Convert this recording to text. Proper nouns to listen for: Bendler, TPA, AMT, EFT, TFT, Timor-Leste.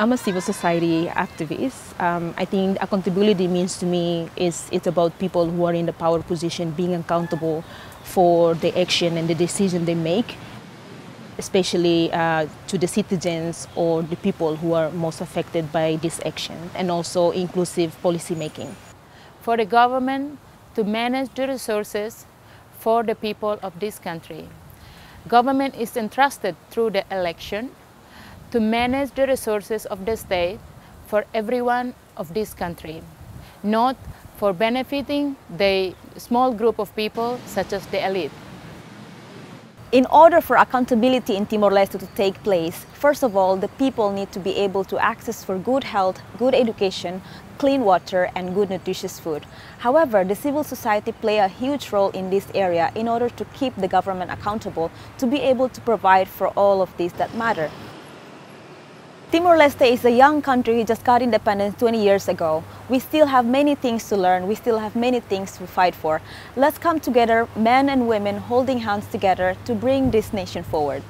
I'm a civil society activist. I think accountability means to me is it's about people who are in the power position being accountable for the action and the decision they make, especially to the citizens or the people who are most affected by this action, and also inclusive policymaking. For the government to manage the resources for the people of this country. Government is entrusted through the election to manage the resources of the state for everyone of this country, not for benefiting the small group of people such as the elite. In order for accountability in Timor-Leste to take place, first of all, the people need to be able to access for good health, good education, clean water and good nutritious food. However, the civil society play a huge role in this area in order to keep the government accountable to be able to provide for all of these that matter. Timor-Leste is a young country who just got independence 20 years ago. We still have many things to learn, we still have many things to fight for. Let's come together, men and women holding hands together, to bring this nation forward.